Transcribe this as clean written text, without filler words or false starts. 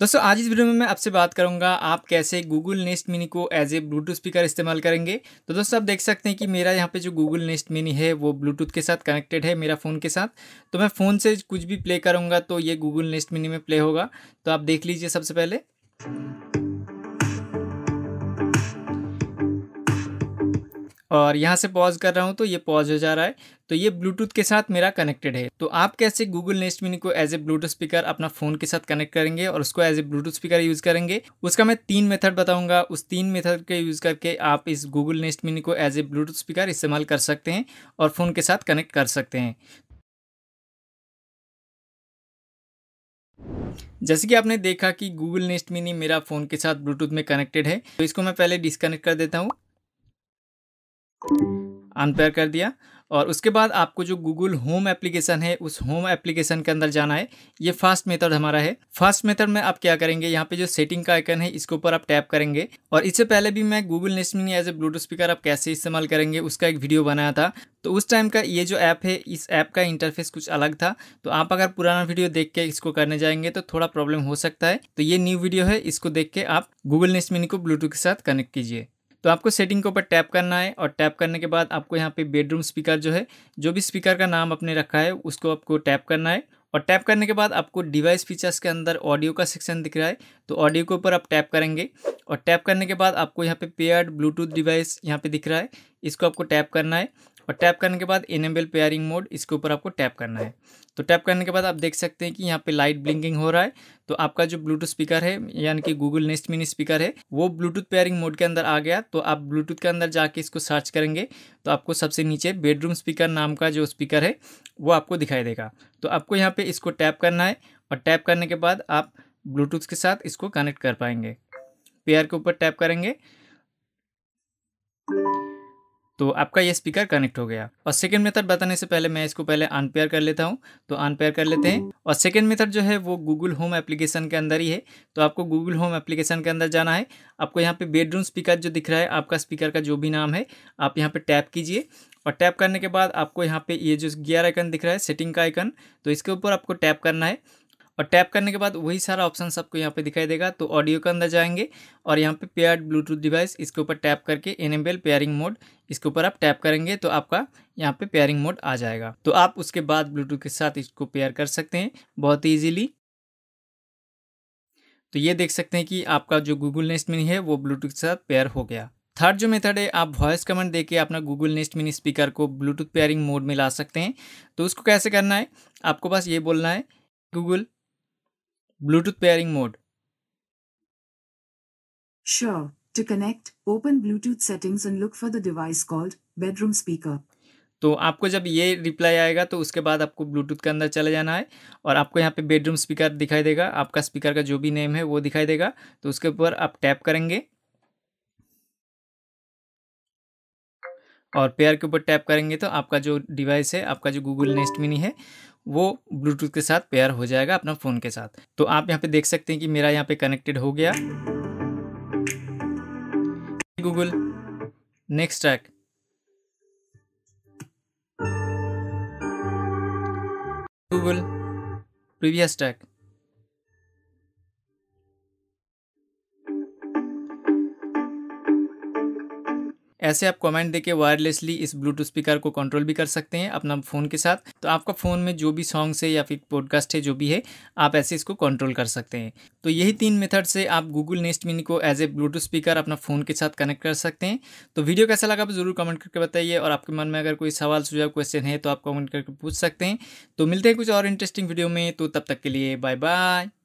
दोस्तों आज इस वीडियो में मैं आपसे बात करूंगा आप कैसे Google Nest Mini को एज ए ब्लूटूथ स्पीकर इस्तेमाल करेंगे। तो दोस्तों आप देख सकते हैं कि मेरा यहाँ पे जो Google Nest Mini है वो ब्लूटूथ के साथ कनेक्टेड है मेरा फ़ोन के साथ। तो मैं फ़ोन से कुछ भी प्ले करूंगा तो ये Google Nest Mini में प्ले होगा। तो आप देख लीजिए सबसे पहले। और यहाँ से पॉज कर रहा हूँ तो ये पॉज हो जा रहा है। तो ये ब्लूटूथ के साथ मेरा कनेक्टेड है। तो आप कैसे Google Nest Mini को एज ए ब्लूटूथ स्पीकर अपना फ़ोन के साथ कनेक्ट करेंगे और उसको as a Bluetooth speaker use करेंगे, उसका मैं 3 मेथड बताऊंगा। उस 3 मेथड के यूज़ करके आप इस Google Nest Mini को एज ए ब्लूटूथ स्पीकर इस्तेमाल कर सकते हैं और फ़ोन के साथ कनेक्ट कर सकते हैं। जैसे कि आपने देखा कि Google Nest Mini मेरा फ़ोन के साथ ब्लूटूथ में कनेक्टेड है। तो इसको मैं पहले डिस्कनेक्ट कर देता हूँ, अनपेयर कर दिया। और उसके बाद आपको जो Google होम एप्लीकेशन है उस होम एप्लीकेशन के अंदर जाना है। ये फर्स्ट मेथड हमारा है। फर्स्ट मेथड में आप क्या करेंगे, यहाँ पे जो सेटिंग का आइकन है इसके ऊपर आप टैप करेंगे। और इससे पहले भी मैं Google Nest Mini as a Bluetooth speaker आप कैसे इस्तेमाल करेंगे उसका एक वीडियो बनाया था। तो उस टाइम का ये जो ऐप है इस ऐप का इंटरफेस कुछ अलग था। तो आप अगर पुराना वीडियो देख के इसको करने जाएंगे तो थोड़ा प्रॉब्लम हो सकता है। तो ये न्यू वीडियो है, इसको देख के आप Google Nest Mini को ब्लूटूथ के साथ कनेक्ट कीजिए। तो आपको सेटिंग के ऊपर टैप करना है और टैप करने के बाद आपको यहाँ पे बेडरूम स्पीकर जो है, जो भी स्पीकर का नाम आपने रखा है उसको आपको टैप करना है। और टैप करने के बाद आपको डिवाइस फीचर्स के अंदर ऑडियो का सेक्शन दिख रहा है, तो ऑडियो के ऊपर आप टैप करेंगे। और टैप करने के बाद आपको यहाँ पे पेयर्ड ब्लूटूथ डिवाइस यहाँ पे दिख रहा है, इसको आपको टैप करना है। और टैप करने के बाद इनेबल पेयरिंग मोड, इसके ऊपर आपको टैप करना है। तो टैप करने के बाद आप देख सकते हैं कि यहाँ पे लाइट ब्लिंकिंग हो रहा है। तो आपका जो ब्लूटूथ स्पीकर है यानी कि Google Nest Mini स्पीकर है वो ब्लूटूथ पेयरिंग मोड के अंदर आ गया। तो आप ब्लूटूथ के अंदर जाके इसको सर्च करेंगे तो आपको सबसे नीचे बेडरूम स्पीकर नाम का जो स्पीकर है वो आपको दिखाई देगा। तो आपको यहाँ पर इसको टैप करना है और टैप करने के बाद आप ब्लूटूथ के साथ इसको कनेक्ट कर पाएंगे। पेयर के ऊपर टैप करेंगे तो आपका ये स्पीकर कनेक्ट हो गया। और सेकंड मेथड बताने से पहले मैं इसको पहले अनपेयर कर लेता हूँ। तो अनपेयर कर लेते हैं। और सेकंड मेथड जो है वो Google होम एप्लीकेशन के अंदर ही है। तो आपको Google होम एप्लीकेशन के अंदर जाना है। आपको यहाँ पे बेडरूम स्पीकर जो दिख रहा है, आपका स्पीकर का जो भी नाम है, आप यहाँ पर टैप कीजिए। और टैप करने के बाद आपको यहाँ पर ये जो गियर आइकन दिख रहा है सेटिंग का आइकन, तो इसके ऊपर आपको टैप करना है। और टैप करने के बाद वही सारा ऑप्शन आपको यहाँ पे दिखाई देगा। तो ऑडियो के अंदर जाएंगे और यहाँ पे पेयर्ड ब्लूटूथ डिवाइस, इसके ऊपर टैप करके इनेबल पेयरिंग मोड, इसके ऊपर आप टैप करेंगे तो आपका यहाँ पे पेयरिंग मोड आ जाएगा। तो आप उसके बाद ब्लूटूथ के साथ इसको पेयर कर सकते हैं बहुत ही ईजिली। तो ये देख सकते हैं कि आपका जो Google Nest Mini है वो ब्लूटूथ के साथ पेयर हो गया। थर्ड जो मेथड है, आप वॉइस कमांड देके अपना Google Nest Mini स्पीकर को ब्लूटूथ पेयरिंग मोड में ला सकते हैं। तो उसको कैसे करना है, आपको बस ये बोलना है Google Bluetooth pairing mode. Sure. To connect, open Bluetooth settings and look for the device called bedroom speaker. तो आपको जब ये रिप्लाई आएगा तो उसके बाद आपको ब्लूटूथ के अंदर चले जाना है। और आपको यहाँ पे बेडरूम स्पीकर दिखाई देगा, आपका स्पीकर का जो भी नेम है वो दिखाई देगा। तो उसके ऊपर आप टैप करेंगे और पेयर के ऊपर टैप करेंगे तो आपका जो डिवाइस है, आपका जो Google Nest Mini है, वो ब्लूटूथ के साथ पेयर हो जाएगा अपना फ़ोन के साथ। तो आप यहाँ पे देख सकते हैं कि मेरा यहाँ पे कनेक्टेड हो गया। Google next track, Google previous track, ऐसे आप कमेंट देके वायरलेसली इस ब्लूटूथ स्पीकर को कंट्रोल भी कर सकते हैं अपना फ़ोन के साथ। तो आपका फ़ोन में जो भी सॉन्ग्स है या फिर पॉडकास्ट है, जो भी है, आप ऐसे इसको कंट्रोल कर सकते हैं। तो यही 3 मेथड से आप Google Nest Mini को एज ए ब्लूटूथ स्पीकर अपना फ़ोन के साथ कनेक्ट कर सकते हैं। तो वीडियो कैसा लगा आप ज़रूर कमेंट करके बताइए। और आपके मन में अगर कोई सवाल सुझाव क्वेश्चन है तो आप कमेंट करके पूछ सकते हैं। तो मिलते हैं कुछ और इंटरेस्टिंग वीडियो में। तो तब तक के लिए बाय बाय।